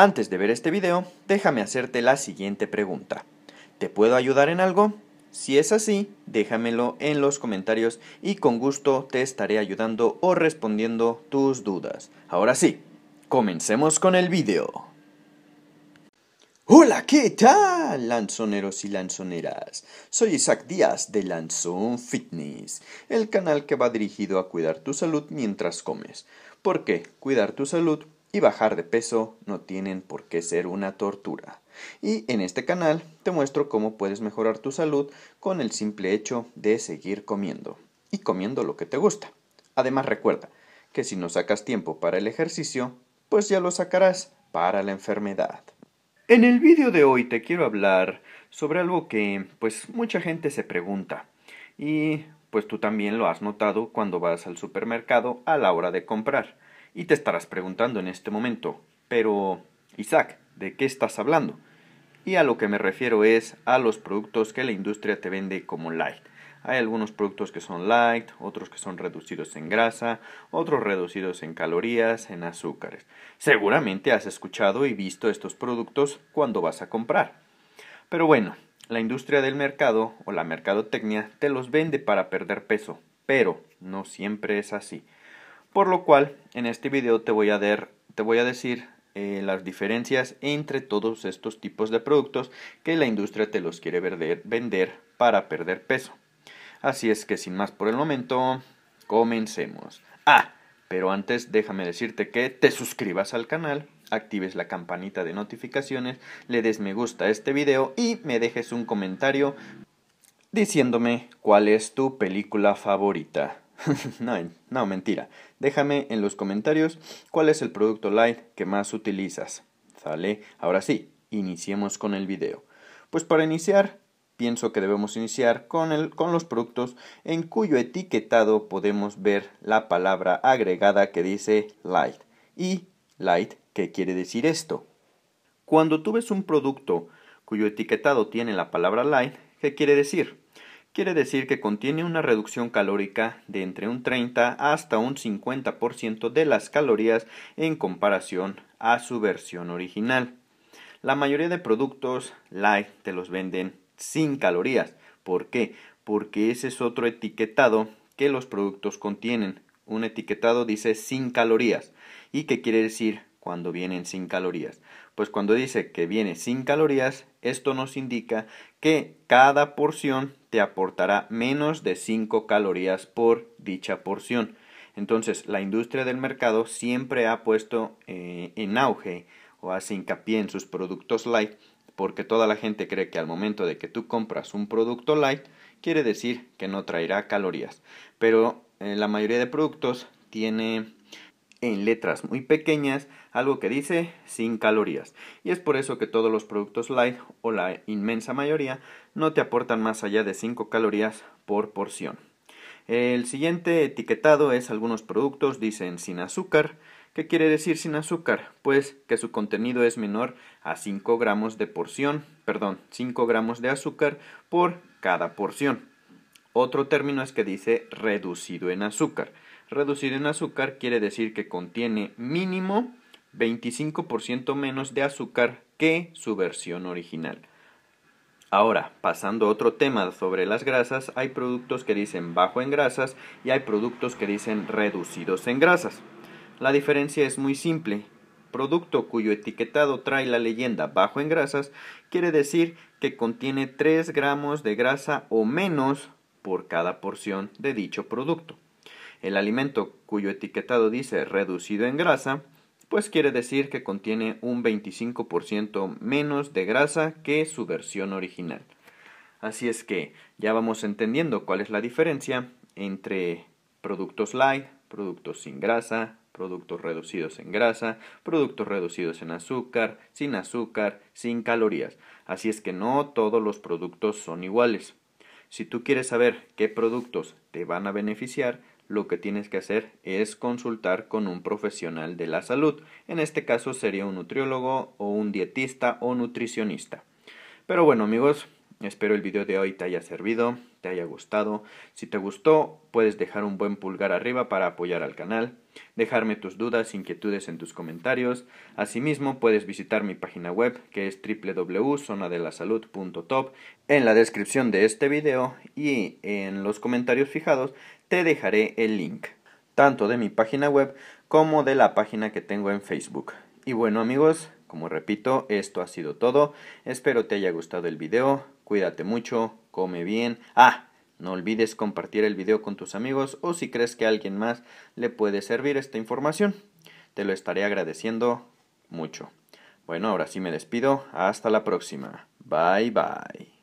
Antes de ver este video, déjame hacerte la siguiente pregunta. ¿Te puedo ayudar en algo? Si es así, déjamelo en los comentarios y con gusto te estaré ayudando o respondiendo tus dudas. Ahora sí, comencemos con el video. ¡Hola! ¿Qué tal, lanzoneros y lanzoneras? Soy Isaac Díaz de Lanzón Fitness, el canal que va dirigido a cuidar tu salud mientras comes. Porque cuidar tu salud y bajar de peso no tienen por qué ser una tortura. Y en este canal te muestro cómo puedes mejorar tu salud con el simple hecho de seguir comiendo. Y comiendo lo que te gusta. Además recuerda que si no sacas tiempo para el ejercicio, pues ya lo sacarás para la enfermedad. En el vídeo de hoy te quiero hablar sobre algo que pues mucha gente se pregunta. Y pues tú también lo has notado cuando vas al supermercado a la hora de comprar. Y te estarás preguntando en este momento, pero Isaac, ¿de qué estás hablando? Y a lo que me refiero es a los productos que la industria te vende como light. Hay algunos productos que son light, otros que son reducidos en grasa, otros reducidos en calorías, en azúcares. Seguramente has escuchado y visto estos productos cuando vas a comprar. Pero bueno, la industria del mercado o la mercadotecnia te los vende para perder peso, pero no siempre es así. Por lo cual, en este video te voy a decir las diferencias entre todos estos tipos de productos que la industria te los quiere vender para perder peso. Así es que sin más por el momento, comencemos. Pero antes déjame decirte que te suscribas al canal, actives la campanita de notificaciones, le des me gusta a este video y me dejes un comentario diciéndome cuál es tu película favorita. No, mentira. Déjame en los comentarios cuál es el producto light que más utilizas. ¿Sale? Ahora sí, iniciemos con el video. Pues para iniciar, pienso que debemos iniciar con los productos en cuyo etiquetado podemos ver la palabra agregada que dice light. Y light, ¿qué quiere decir esto? Cuando tú ves un producto cuyo etiquetado tiene la palabra light, ¿qué quiere decir? Quiere decir que contiene una reducción calórica de entre un 30 hasta un 50% de las calorías en comparación a su versión original. La mayoría de productos light te los venden sin calorías. ¿Por qué? Porque ese es otro etiquetado que los productos contienen. Un etiquetado dice sin calorías. ¿Y qué quiere decir cuando vienen sin calorías? Pues cuando dice que viene sin calorías, esto nos indica que cada porción te aportará menos de 5 calorías por dicha porción. Entonces, la industria del mercado siempre ha puesto en auge o hace hincapié en sus productos light, porque toda la gente cree que al momento de que tú compras un producto light, quiere decir que no traerá calorías. Pero la mayoría de productos tiene en letras muy pequeñas algo que dice sin calorías, y es por eso que todos los productos light o la inmensa mayoría no te aportan más allá de 5 calorías por porción. El siguiente etiquetado es algunos productos dicen sin azúcar. ¿Qué quiere decir sin azúcar? Pues que su contenido es menor a 5 gramos de azúcar por cada porción. Otro término es que dice reducido en azúcar. Reducido en azúcar quiere decir que contiene mínimo 25% menos de azúcar que su versión original. Ahora, pasando a otro tema sobre las grasas, hay productos que dicen bajo en grasas y hay productos que dicen reducidos en grasas. La diferencia es muy simple. Producto cuyo etiquetado trae la leyenda bajo en grasas quiere decir que contiene 3 gramos de grasa o menos por cada porción de dicho producto. El alimento cuyo etiquetado dice reducido en grasa, pues quiere decir que contiene un 25% menos de grasa que su versión original. Así es que ya vamos entendiendo cuál es la diferencia entre productos light, productos sin grasa, productos reducidos en grasa, productos reducidos en azúcar, sin calorías. Así es que no todos los productos son iguales. Si tú quieres saber qué productos te van a beneficiar, lo que tienes que hacer es consultar con un profesional de la salud. En este caso sería un nutriólogo o un dietista o nutricionista. Pero bueno amigos, espero el video de hoy te haya servido, te haya gustado. Si te gustó, puedes dejar un buen pulgar arriba para apoyar al canal. dejarme tus dudas, inquietudes en tus comentarios. Asimismo, puedes visitar mi página web, que es www.zonadelasalud.top. En la descripción de este video y en los comentarios fijados te dejaré el link, tanto de mi página web como de la página que tengo en Facebook. Y bueno amigos, como repito, esto ha sido todo. Espero te haya gustado el video. Cuídate mucho, come bien. No olvides compartir el video con tus amigos o si crees que a alguien más le puede servir esta información. Te lo estaré agradeciendo mucho. Bueno, ahora sí me despido. Hasta la próxima. Bye, bye.